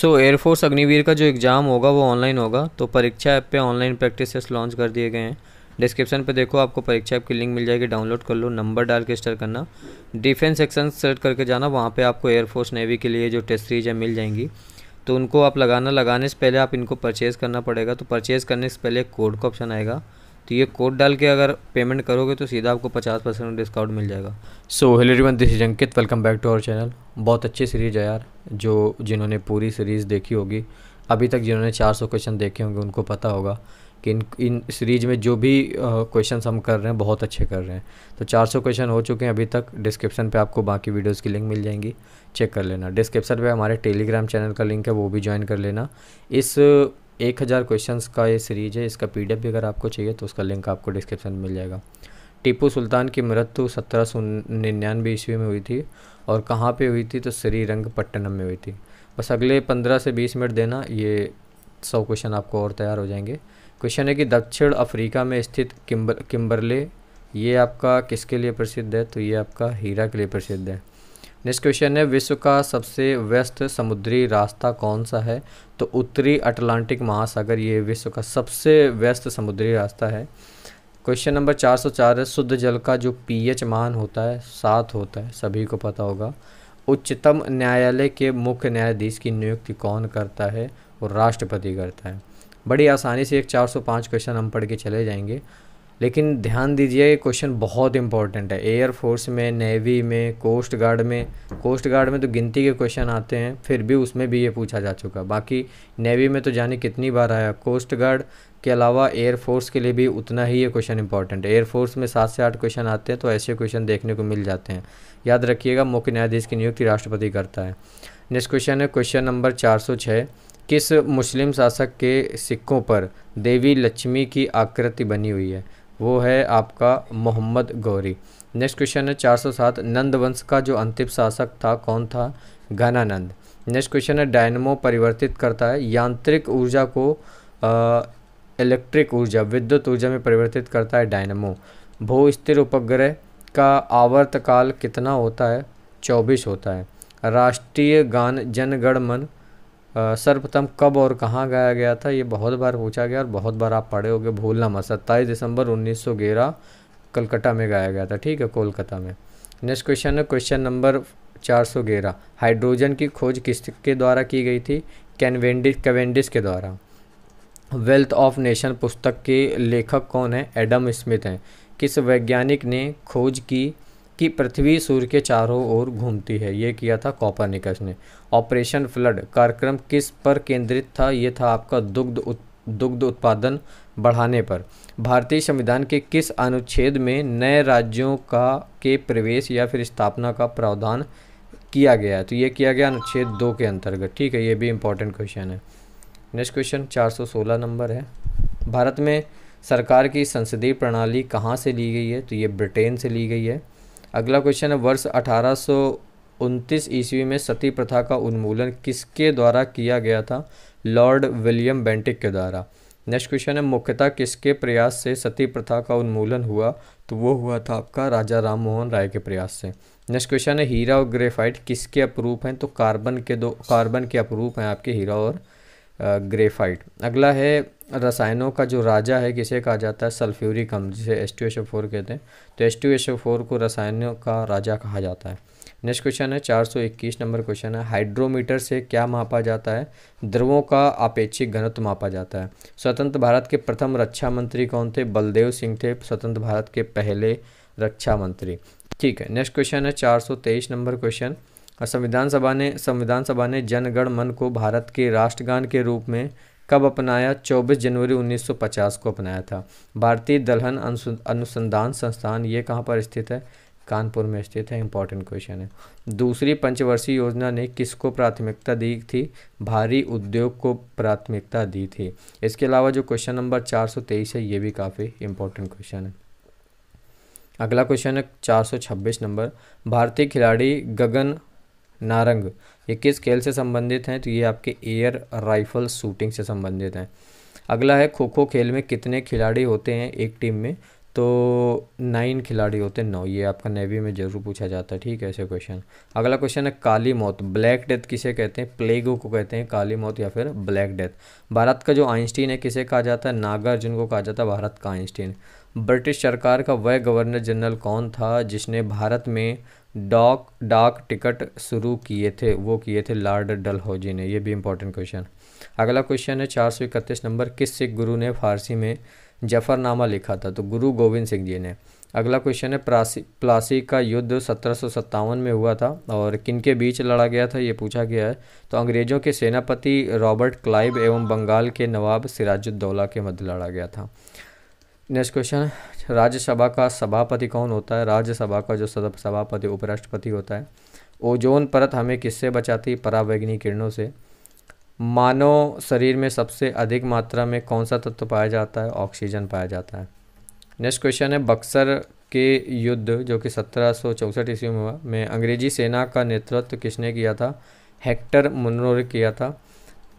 सो air force Agniveer का जो exam होगा वो ऑनलाइन होगा, तो परीक्षा ऐप पे ऑनलाइन प्रैक्टिस टेस्ट लॉन्च कर दिए गए हैं। डिस्क्रिप्शन पे देखो आपको परीक्षा ऐप की लिंक मिल जाएगी, डाउनलोड कर लो, नंबर डाल के रजिस्टर करना, डिफेंस सेक्शन सर्च करके जाना, वहाँ पे आपको एयरफोर्स नेवी के लिए जो टेस्ट सीरीज है मिल जाएंगी। तो उनको आप लगाने से पहले आप इनको परचेज़ करना पड़ेगा। तो परचेज़ करने से पहले एक कोड का ऑप्शन आएगा, तो ये कोड डाल के अगर पेमेंट करोगे तो सीधा आपको 50% डिस्काउंट मिल जाएगा। So hello everyone, this is Ankit, welcome back to our channel. बहुत अच्छी सीरीज़ है यार, जो जिन्होंने पूरी सीरीज़ देखी होगी अभी तक, जिन्होंने 400 क्वेश्चन देखे होंगे उनको पता होगा कि इन सीरीज़ में जो भी क्वेश्चन हम कर रहे हैं बहुत अच्छे कर रहे हैं। तो 400 क्वेश्चन हो चुके हैं अभी तक। डिस्क्रिप्शन पे आपको बाकी वीडियोज़ की लिंक मिल जाएंगी, चेक कर लेना। डिस्क्रिप्शन पे हमारे टेलीग्राम चैनल का लिंक है, वो भी ज्वाइन कर लेना। इस 1000 क्वेश्चंस का ये सीरीज़ है, इसका पीडीएफ भी अगर आपको चाहिए तो उसका लिंक आपको डिस्क्रिप्शन में मिल जाएगा। टीपू सुल्तान की मृत्यु 1799 ईस्वी में हुई थी, और कहाँ पे हुई थी तो श्री रंग पट्टनम में हुई थी। बस अगले 15 से 20 मिनट देना, ये 100 क्वेश्चन आपको और तैयार हो जाएंगे। क्वेश्चन है कि दक्षिण अफ्रीका में स्थित किम्बरले ये आपका किसके लिए प्रसिद्ध है, तो ये आपका हीरा के लिए प्रसिद्ध है। नेक्स्ट क्वेश्चन है विश्व का सबसे व्यस्त समुद्री रास्ता कौन सा है, तो उत्तरी अटलांटिक महासागर ये विश्व का सबसे व्यस्त समुद्री रास्ता है। क्वेश्चन नंबर 404 है शुद्ध जल का जो पीएच मान होता है 7 होता है, सभी को पता होगा। उच्चतम न्यायालय के मुख्य न्यायाधीश की नियुक्ति कौन करता है, वो राष्ट्रपति करता है। बड़ी आसानी से एक 405 क्वेश्चन हम पढ़ के चले जाएंगे, लेकिन ध्यान दीजिए ये क्वेश्चन बहुत इंपॉर्टेंट है। एयर फोर्स में, नेवी में, कोस्ट गार्ड में तो गिनती के क्वेश्चन आते हैं, फिर भी उसमें भी ये पूछा जा चुका। बाकी नेवी में तो जाने कितनी बार आया, कोस्ट गार्ड के अलावा एयर फोर्स के लिए भी उतना ही ये क्वेश्चन इंपॉर्टेंट है। एयर फोर्स में 7 से 8 क्वेश्चन आते हैं, तो ऐसे क्वेश्चन देखने को मिल जाते हैं। याद रखिएगा मुख्य न्यायाधीश की नियुक्ति राष्ट्रपति करता है। नेक्स्ट क्वेश्चन है क्वेश्चन नंबर 406, किस मुस्लिम शासक के सिक्कों पर देवी लक्ष्मी की आकृति बनी हुई है, वो है आपका मोहम्मद गौरी। नेक्स्ट क्वेश्चन है 407, नंद वंश का जो अंतिम शासक था कौन था, गणनंद। नेक्स्ट क्वेश्चन है डायनमो परिवर्तित करता है यांत्रिक ऊर्जा को इलेक्ट्रिक ऊर्जा, विद्युत ऊर्जा में परिवर्तित करता है डायनमो। भू स्थिर उपग्रह का आवर्तकाल कितना होता है, 24 होता है। राष्ट्रीय गान जनगण मन सर्वप्रथम कब और कहाँ गाया गया था, ये बहुत बार पूछा गया और बहुत बार आप पढ़े होंगे, भूलना मत। 27 दिसंबर 1911 कलकत्ता में गाया गया था, ठीक है, कोलकाता में। नेक्स्ट क्वेश्चन है क्वेश्चन नंबर 411, हाइड्रोजन की खोज किसके द्वारा की गई थी, कैनवेंडिस के द्वारा। वेल्थ ऑफ नेशन पुस्तक के लेखक कौन है, एडम स्मिथ हैं। किस वैज्ञानिक ने खोज की कि पृथ्वी सूर्य के चारों ओर घूमती है, ये किया था कॉपर निकस ने। ऑपरेशन फ्लड कार्यक्रम किस पर केंद्रित था, ये था आपका दुग्ध उत्पादन बढ़ाने पर। भारतीय संविधान के किस अनुच्छेद में नए राज्यों के प्रवेश या फिर स्थापना का प्रावधान किया गया है, तो ये किया गया अनुच्छेद 2 के अंतर्गत, ठीक है, ये भी इंपॉर्टेंट क्वेश्चन है। नेक्स्ट क्वेश्चन 416 नंबर है, भारत में सरकार की संसदीय प्रणाली कहाँ से ली गई है, तो ये ब्रिटेन से ली गई है। अगला क्वेश्चन है वर्ष 1829 ईस्वी में सती प्रथा का उन्मूलन किसके द्वारा किया गया था, लॉर्ड विलियम बेंटिक के द्वारा। नेक्स्ट क्वेश्चन है मुख्यतः किसके प्रयास से सती प्रथा का उन्मूलन हुआ, तो वो हुआ था आपका राजा राममोहन राय के प्रयास से। नेक्स्ट क्वेश्चन है हीरा और ग्रेफाइट किसके अपरूप हैं, तो कार्बन के अपरूप हैं आपके हीरा और ग्रेफाइट। अगला है रसायनों का जो राजा है किसे कहा जाता है, सल्फ्यूरिक अम्ल, जिसे H2SO4 कहते हैं, तो H2SO4 को रसायनों का राजा कहा जाता है। नेक्स्ट क्वेश्चन है 421 नंबर क्वेश्चन है, हाइड्रोमीटर से क्या मापा जाता है, द्रवों का आपेक्षिक घनत्व मापा जाता है। स्वतंत्र भारत के प्रथम रक्षा मंत्री कौन थे, बलदेव सिंह थे स्वतंत्र भारत के पहले रक्षा मंत्री, ठीक है। नेक्स्ट क्वेश्चन है 423 नंबर क्वेश्चन, संविधान सभा ने जनगण मन को भारत के राष्ट्रगान के रूप में कब अपनाया, 24 जनवरी 1950 को अपनाया था। भारतीय दलहन अनुसंधान संस्थान ये कहाँ पर स्थित है, कानपुर में स्थित है, इंपॉर्टेंट क्वेश्चन है। दूसरी पंचवर्षीय योजना ने किसको प्राथमिकता दी थी, भारी उद्योग को प्राथमिकता दी थी। इसके अलावा जो क्वेश्चन नंबर 423 है ये भी काफ़ी इंपॉर्टेंट क्वेश्चन है। अगला क्वेश्चन है 426 नंबर, भारतीय खिलाड़ी गगन नारंग ये किस खेल से संबंधित हैं, तो ये आपके एयर राइफल शूटिंग से संबंधित हैं। अगला है खो खो खेल में कितने खिलाड़ी होते हैं एक टीम में, तो 9 खिलाड़ी होते हैं 9। ये आपका नेवी में जरूर पूछा जाता है, ठीक है ऐसे क्वेश्चन। अगला क्वेश्चन है काली मौत, ब्लैक डेथ किसे कहते हैं? प्लेगो को कहते हैं काली मौत या फिर ब्लैक डेथ। भारत का जो आइंस्टीन है किसे कहा जाता है? नागार्जुन को कहा जाता है भारत का आइंस्टीन। ब्रिटिश सरकार का वह गवर्नर जनरल कौन था जिसने भारत में डाक टिकट शुरू किए थे? वो किए थे लार्ड डलहोजी ने। ये भी इंपॉर्टेंट क्वेश्चन। अगला क्वेश्चन है 431 नंबर, किस सिख गुरु ने फारसी में जफरनामा लिखा था? तो गुरु गोविंद सिंह जी ने। अगला क्वेश्चन है प्लासी का युद्ध 1757 में हुआ था और किनके बीच लड़ा गया था, ये पूछा गया है। तो अंग्रेज़ों के सेनापति रॉबर्ट क्लाइव एवं बंगाल के नवाब सिराजुद्दौला के मध्य लड़ा गया था। नेक्स्ट क्वेश्चन, राज्यसभा का सभापति कौन होता है? राज्यसभा का जो सभापति उपराष्ट्रपति होता है। ओजोन परत हमें किससे बचाती है? परावैगनी किरणों से। मानव शरीर में सबसे अधिक मात्रा में कौन सा तत्व पाया जाता है? ऑक्सीजन पाया जाता है। नेक्स्ट क्वेश्चन है बक्सर के युद्ध जो कि 1764 ईस्वी में हुआ में अंग्रेजी सेना का नेतृत्व किसने किया था? हेक्टर मुनरो ने किया था।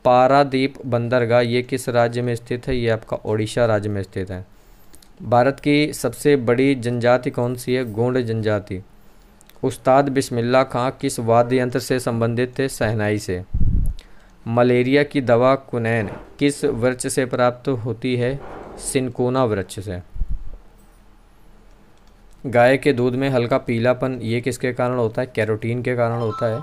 पारादीप बंदरगाह ये किस राज्य में स्थित है? ये आपका ओडिशा राज्य में स्थित है। भारत की सबसे बड़ी जनजाति कौन सी है? गोंड जनजाति। उस्ताद बिस्मिल्लाह खान किस वाद्य यंत्र से संबंधित थे? शहनाई से। मलेरिया की दवा कुनैन किस वृक्ष से प्राप्त होती है? सिनकोना वृक्ष से। गाय के दूध में हल्का पीलापन ये किसके कारण होता है? कैरोटीन के कारण होता है।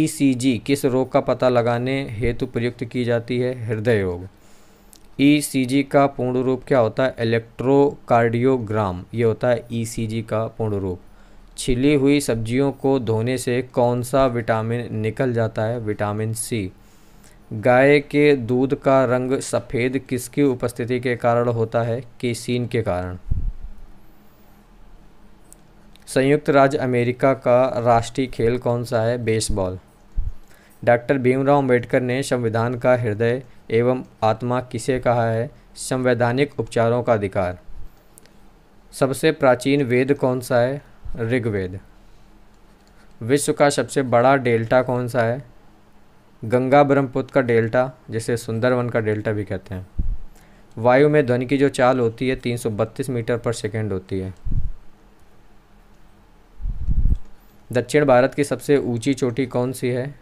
ईसीजी किस रोग का पता लगाने हेतु प्रयुक्त की जाती है? हृदय रोग। ईसीजी का पूर्ण रूप क्या होता है? इलेक्ट्रोकार्डियोग्राम, ये होता है ईसीजी का पूर्ण रूप। छिली हुई सब्जियों को धोने से कौन सा विटामिन निकल जाता है? Vitamin C. गाय के दूध का रंग सफ़ेद किसकी उपस्थिति के कारण होता है? केसीन के कारण। संयुक्त राज्य अमेरिका का राष्ट्रीय खेल कौन सा है? बेसबॉल। डॉक्टर भीमराव अम्बेडकर ने संविधान का हृदय एवं आत्मा किसे कहा है? संवैधानिक उपचारों का अधिकार। सबसे प्राचीन वेद कौन सा है? ऋग्वेद। विश्व का सबसे बड़ा डेल्टा कौन सा है? गंगा ब्रह्मपुत्र का डेल्टा जिसे सुंदरवन का डेल्टा भी कहते हैं। वायु में ध्वनि की जो चाल होती है 332 मीटर पर सेकेंड होती है। दक्षिण भारत की सबसे ऊंची चोटी कौन सी है?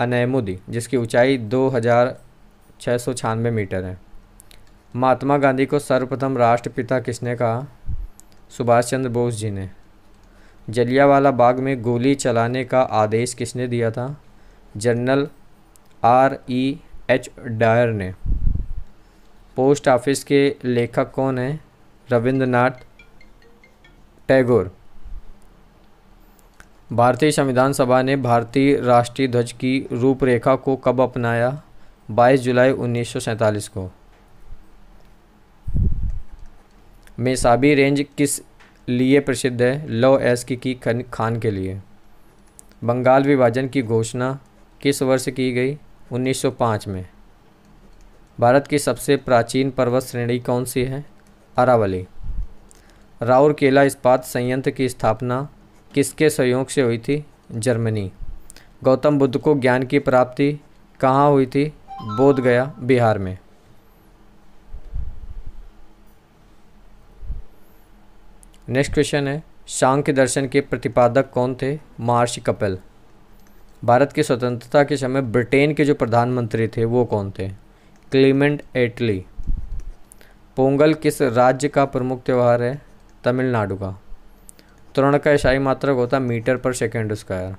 अनैमुदी जिसकी ऊंचाई 2696 मीटर है। महात्मा गांधी को सर्वप्रथम राष्ट्रपिता किसने कहा? सुभाष चंद्र बोस जी ने। जलियांवाला बाग में गोली चलाने का आदेश किसने दिया था? General R.E.H. डायर ने। पोस्ट ऑफिस के लेखक कौन हैं? रविंद्रनाथ टैगोर। भारतीय संविधान सभा ने भारतीय राष्ट्रीय ध्वज की रूपरेखा को कब अपनाया? 22 जुलाई 1947 को। मेसाबी रेंज किस लिए प्रसिद्ध है? लौ एस की खान के लिए। बंगाल विभाजन की घोषणा किस वर्ष की गई? 1905 में। भारत की सबसे प्राचीन पर्वत श्रेणी कौन सी है? अरावली। राउरकेला इस्पात संयंत्र की स्थापना किसके सहयोग से हुई थी? जर्मनी। गौतम बुद्ध को ज्ञान की प्राप्ति कहाँ हुई थी? बोधगया, बिहार में। नेक्स्ट क्वेश्चन है सांख्य दर्शन के प्रतिपादक कौन थे? महर्षि कपिल। भारत की स्वतंत्रता के समय ब्रिटेन के जो प्रधानमंत्री थे वो कौन थे? क्लीमेंट एटली। पोंगल किस राज्य का प्रमुख त्यौहार है? तमिलनाडु का। त्वरण का ईसाई मात्रक होता है मीटर पर सेकेंड स्क्वायर।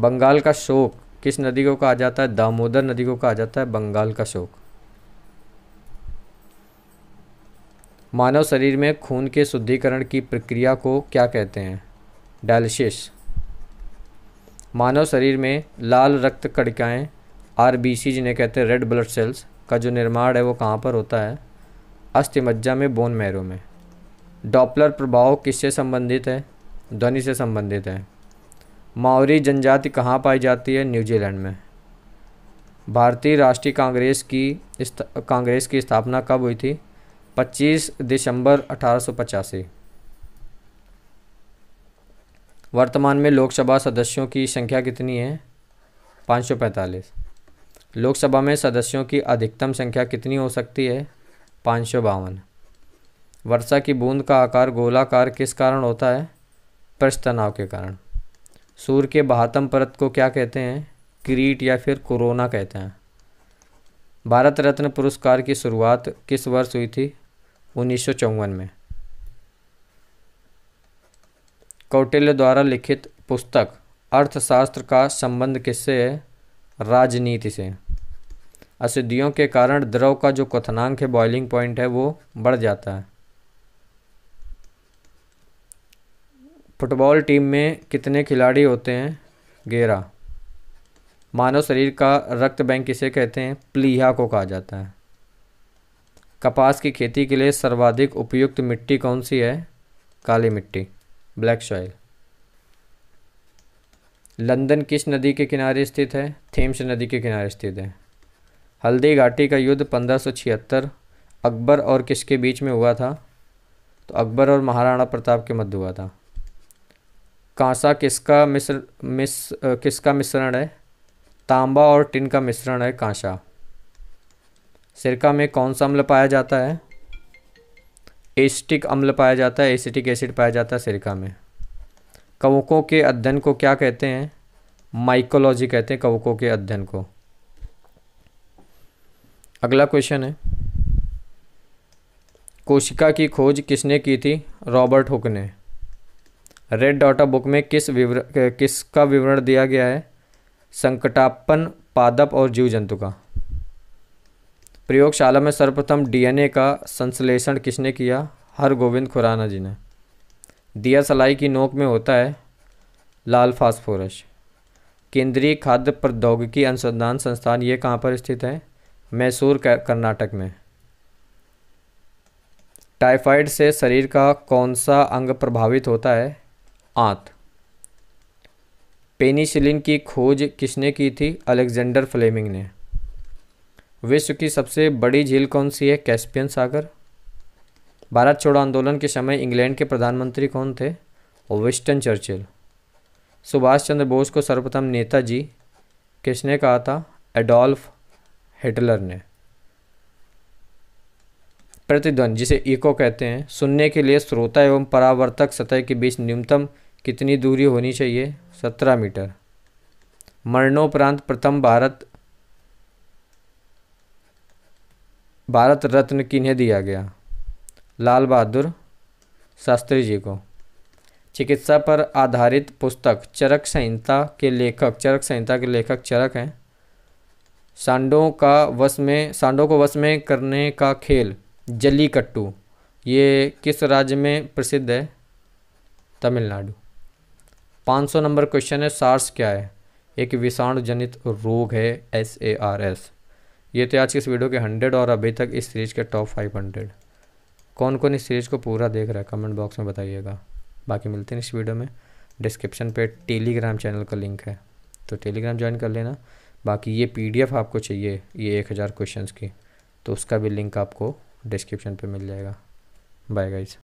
बंगाल का शोक किस नदी को कहा जाता है? दामोदर नदी को कहा जाता है बंगाल का शोक। मानव शरीर में खून के शुद्धिकरण की प्रक्रिया को क्या कहते हैं? डायलिसिस। मानव शरीर में लाल रक्त कणिकाएं RBC जिन्हें कहते हैं रेड ब्लड सेल्स का जो निर्माण है वो कहाँ पर होता है? अस्थिमज्जा में, बोन मैरो में। डॉपलर प्रभाव किससे संबंधित है? ध्वनि से संबंधित है। माओरी जनजाति कहाँ पाई जाती है? न्यूजीलैंड में। भारतीय राष्ट्रीय कांग्रेस की स्थापना कब हुई थी? 25 दिसंबर 1885। वर्तमान में लोकसभा सदस्यों की संख्या कितनी है? 545। लोकसभा में सदस्यों की अधिकतम संख्या कितनी हो सकती है? 552। वर्षा की बूंद का आकार गोलाकार किस कारण होता है? पृष्ठ तनाव के कारण। सूर्य के बाहतम परत को क्या कहते हैं? क्रीट या फिर कोरोना कहते हैं। भारत रत्न पुरस्कार की शुरुआत किस वर्ष हुई थी? 1954 में। कौटिल्य द्वारा लिखित पुस्तक अर्थशास्त्र का संबंध किससे है? राजनीति से। असिद्धियों के कारण द्रव का जो क्वथनांक है, बॉइलिंग पॉइंट है, वो बढ़ जाता है। फुटबॉल टीम में कितने खिलाड़ी होते हैं? 11। मानव शरीर का रक्त बैंक किसे कहते हैं? प्लीहा को कहा जाता है। कपास की खेती के लिए सर्वाधिक उपयुक्त मिट्टी कौन सी है? काली मिट्टी, ब्लैक सॉइल। लंदन किस नदी के किनारे स्थित है? थेम्स नदी के किनारे स्थित है। हल्दी घाटी का युद्ध 1576 अकबर और किसके बीच में हुआ था? तो अकबर और महाराणा प्रताप के मध्य हुआ था। कांसा किसका मिश्रण है? तांबा और टिन का मिश्रण है कांसा। सिरका में कौन सा अम्ल पाया जाता है? एसिटिक अम्ल पाया जाता है, एसिटिक एसिड पाया जाता है सिरका में। कवकों के अध्ययन को क्या कहते हैं? माइकोलॉजी कहते हैं कवकों के अध्ययन को। अगला क्वेश्चन है, कोशिका की खोज किसने की थी? रॉबर्ट हुक ने। रेड डॉटा बुक में किसका विवरण दिया गया है? संकटापन, पादप और जीव जंतु का। प्रयोगशाला में सर्वप्रथम डीएनए का संश्लेषण किसने किया? हर गोविंद खुराना जी ने। दिया सलाई की नोक में होता है लाल फास्फोरस। केंद्रीय खाद्य प्रौद्योगिकी अनुसंधान संस्थान ये कहाँ पर स्थित है? मैसूर, कर्नाटक में। टाइफाइड से शरीर का कौन सा अंग प्रभावित होता है? आंत। पेनिसिलिन की खोज किसने की थी? अलेक्जेंडर फ्लेमिंग ने। विश्व की सबसे बड़ी झील कौन सी है? कैस्पियन सागर। भारत छोड़ो आंदोलन के समय इंग्लैंड के प्रधानमंत्री कौन थे? Winston Churchill. सुभाष चंद्र बोस को सर्वप्रथम नेताजी किसने कहा था? एडोल्फ हिटलर ने। प्रतिध्वनि जिसे इको कहते हैं, सुनने के लिए श्रोता एवं परावर्तक सतह के बीच न्यूनतम कितनी दूरी होनी चाहिए? 17 मीटर। मरणोपरांत प्रथम भारत रत्न किन्हें दिया गया? लाल बहादुर शास्त्री जी को। चिकित्सा पर आधारित पुस्तक चरक संहिता के लेखक चरक हैं। सांडों को वश में करने का खेल जल्लीकट्टू ये किस राज्य में प्रसिद्ध है? तमिलनाडु। 500 नंबर क्वेश्चन है, सार्स क्या है? एक विषाणु जनित रोग है, SARS। ये थे आज के इस वीडियो के 100 और अभी तक इस सीरीज़ के टॉप 500। कौन कौन इस सीरीज़ को पूरा देख रहा है कमेंट बॉक्स में बताइएगा। बाकी मिलते हैं इस वीडियो में। डिस्क्रिप्शन पे टेलीग्राम चैनल का लिंक है तो टेलीग्राम ज्वाइन कर लेना। बाकी ये PDF आपको चाहिए ये 1000 क्वेश्चंस की, तो उसका भी लिंक आपको डिस्क्रिप्शन पे मिल जाएगा। Bye guys.